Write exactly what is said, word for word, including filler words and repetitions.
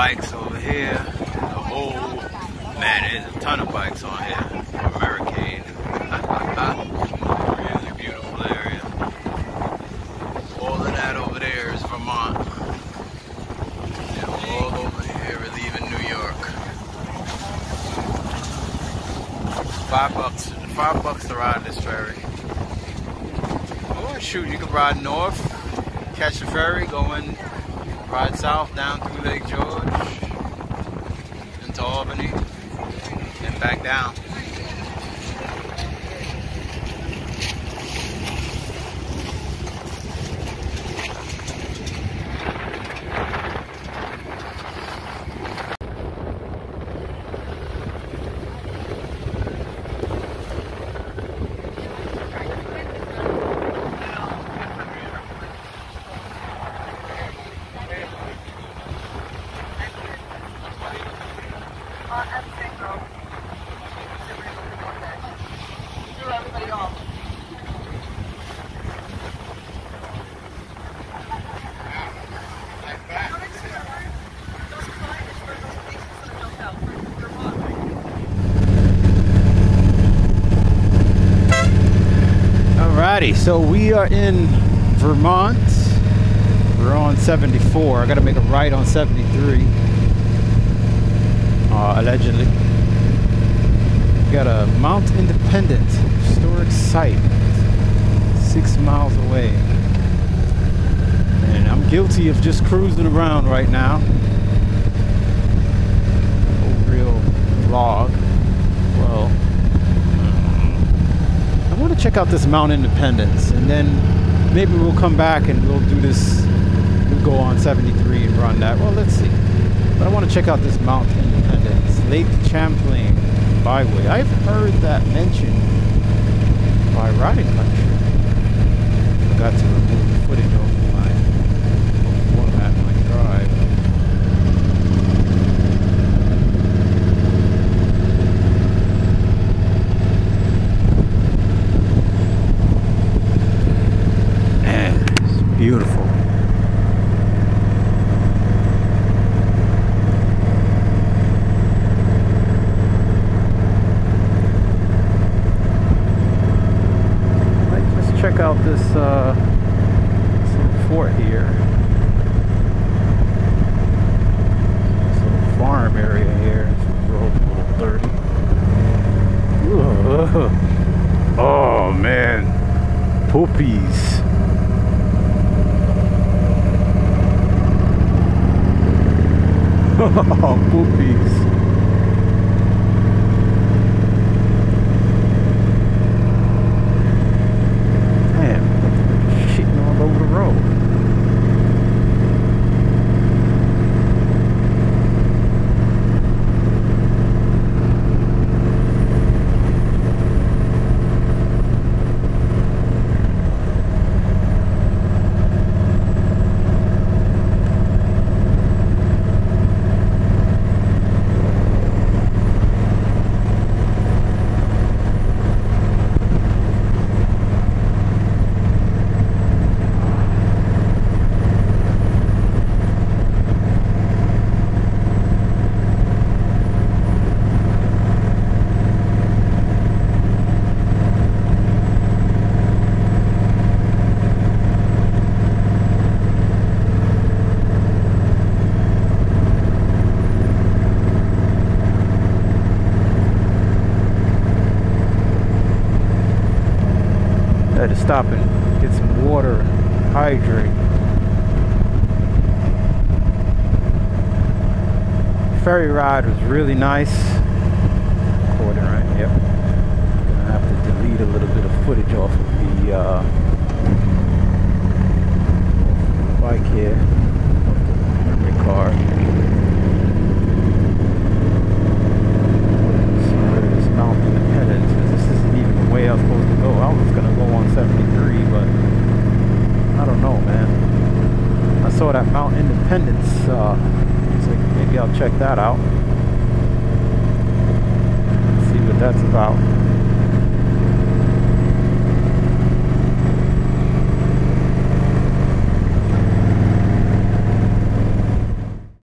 bikes over here. The whole, man, there's a ton of bikes on here. American. Really beautiful area. All of that over there is Vermont. And all over here is even New York. Five bucks, five bucks to ride this ferry. Oh shoot, you can ride north, catch the ferry, go in. Ride south down through Lake George into Albany and back down. Alrighty, so we are in Vermont. We're on seventy-four. I gotta make a right on seventy-three. Uh, allegedly. We got a Mount Independence historic site six miles away. And I'm guilty of just cruising around right now. No real vlog. Well, I want to check out this Mount Independence, and then maybe we'll come back and we'll do this. We'll go on seventy-three and run that. Well, let's see. But I want to check out this Mount Independence, Lake Champlain Byway. I've heard that mentioned by riding country. Forgot to remove the footage off my format, my drive. And it's beautiful. Check out this, uh, this little fort here. This little farm area here. It's real, real dirty. Ooh. Oh man, poopies. Oh, poopies. I had to stop and get some water, hydrate. Ferry ride was really nice. Recording right here. Gonna have to delete a little bit of footage off of the uh, bike here, off the car. This Mount Independence. This isn't even the way I was supposed to go. I was gonna go on seventy-three, but I don't know, man. I saw that Mount Independence, uh, so maybe I'll check that out. See what that's about.